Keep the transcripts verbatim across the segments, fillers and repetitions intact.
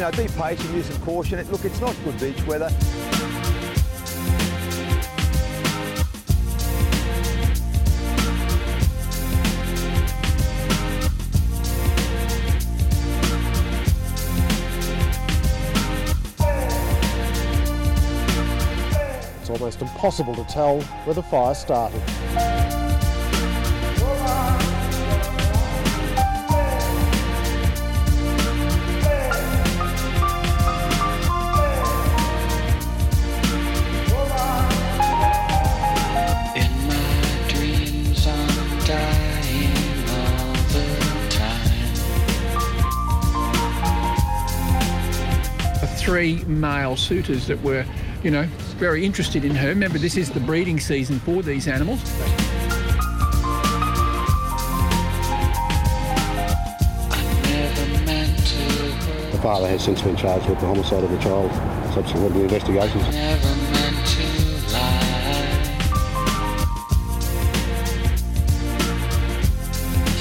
you know, be patient, use some caution. It, look, it's not good beach weather. It's almost impossible to tell where the fire started. Three male suitors that were, you know, very interested in her. Remember, this is the breeding season for these animals. The father has since been charged with the homicide of the child, subsequent to investigations.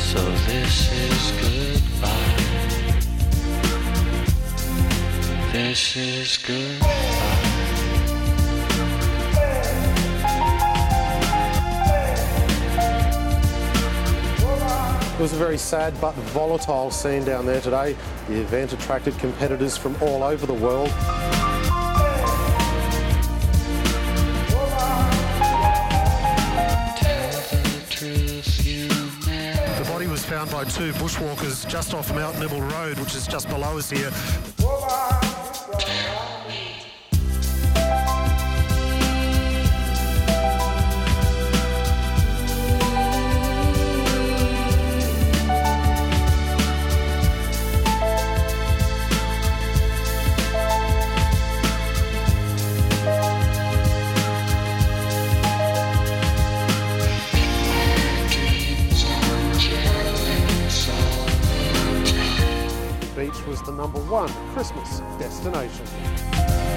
So this is goodbye. This is good. It was a very sad but volatile scene down there today. The event attracted competitors from all over the world. The body was found by two bushwalkers just off Mount Nibble Road, which is just below us here. Beach was the number one Christmas destination.